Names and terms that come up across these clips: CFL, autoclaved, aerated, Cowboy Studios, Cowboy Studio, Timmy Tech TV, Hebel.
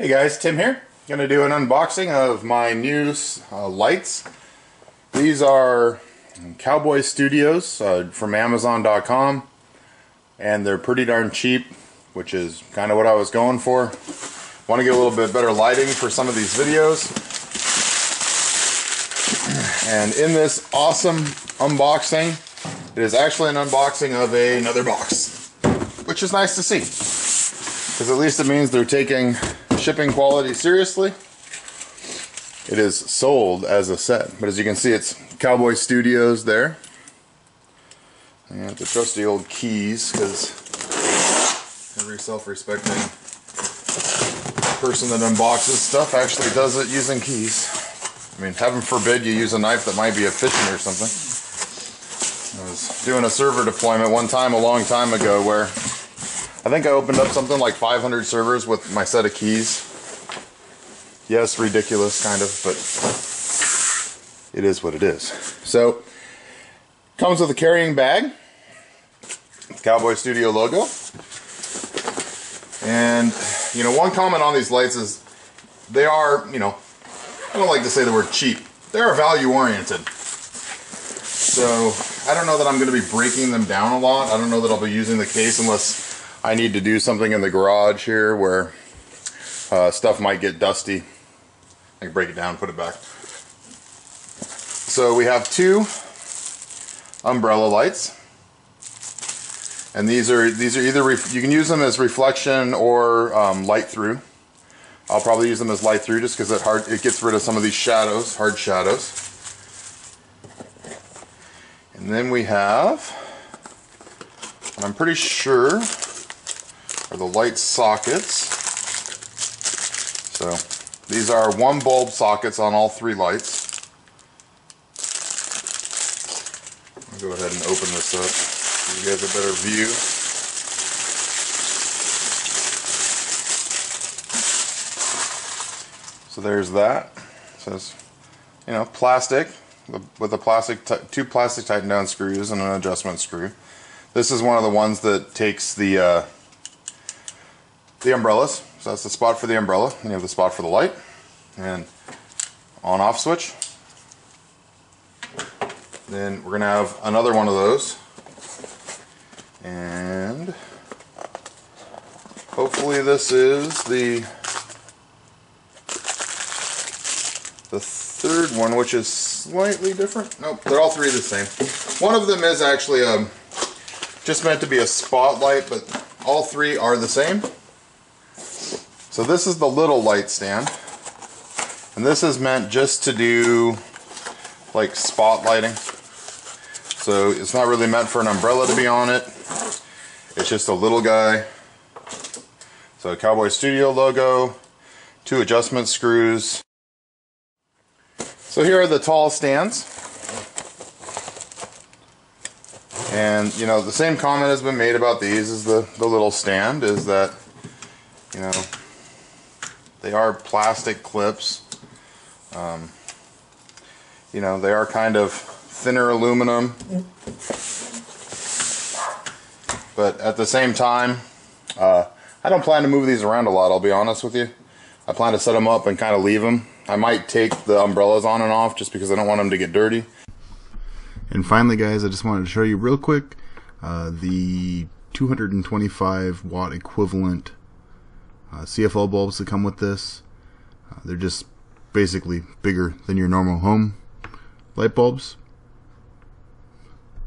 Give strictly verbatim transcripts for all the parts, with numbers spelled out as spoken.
Hey guys, Tim here. Going to do an unboxing of my new uh, lights. These are Cowboy Studios uh, from Amazon dot com, and they're pretty darn cheap, which is kind of what I was going for. Want to get a little bit better lighting for some of these videos. And in this awesome unboxing, it is actually an unboxing of a, another box, which is nice to see, because at least it means they're taking shipping quality seriously. It is sold as a set, but as you can see, it's Cowboy Studios there. And I have to trust the old keys, because every self-respecting person that unboxes stuff actually does it using keys. I mean, heaven forbid you use a knife that might be efficient or something. I was doing a server deployment one time a long time ago where I think I opened up something like five hundred servers with my set of keys. Yes, ridiculous, kind of, but it is what it is. So, comes with a carrying bag, Cowboy Studio logo, and you know, one comment on these lights is they are, you know, I don't like to say the word cheap. They are value-oriented. So, I don't know that I'm going to be breaking them down a lot. I don't know that I'll be using the case unless I need to do something in the garage here where uh, stuff might get dusty. I can break it down, put it back. So we have two umbrella lights, and these are these are either ref you can use them as reflection or um, light through. I'll probably use them as light through just because it hard it gets rid of some of these shadows, hard shadows. And then we have, and I'm pretty sure, are the light sockets. So these are one bulb sockets on all three lights. I'll go ahead and open this up so you guys have a better view. So there's that. It says, you know, plastic with a plastic two plastic tighten down screws and an adjustment screw. This is one of the ones that takes the uh, the umbrellas, so that's the spot for the umbrella, and you have the spot for the light, and on off switch. Then we're going to have another one of those, and hopefully this is the the third one, which is slightly different. Nope, they're all three the same. One of them is actually um, just meant to be a spotlight, but all three are the same. So this is the little light stand, and this is meant just to do like spot lighting. So it's not really meant for an umbrella to be on it. It's just a little guy. So Cowboy Studio logo, two adjustment screws. So here are the tall stands. And you know, the same comment has been made about these as the, the little stand is that, you know, they are plastic clips. Um, you know, they are kind of thinner aluminum, but at the same time, uh, I don't plan to move these around a lot, I'll be honest with you. I plan to set them up and kind of leave them. I might take the umbrellas on and off just because I don't want them to get dirty. And finally guys, I just wanted to show you real quick uh, the two hundred twenty-five watt equivalent Uh, C F L bulbs that come with this. Uh, they're just basically bigger than your normal home light bulbs.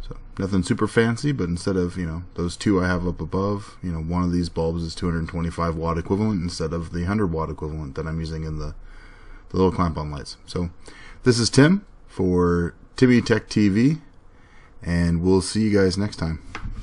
So nothing super fancy, but instead of, you know, those two I have up above, you know, one of these bulbs is two hundred twenty-five watt equivalent instead of the one hundred watt equivalent that I'm using in the, the little clamp-on lights. So this is Tim for Timmy Tech T V, and we'll see you guys next time.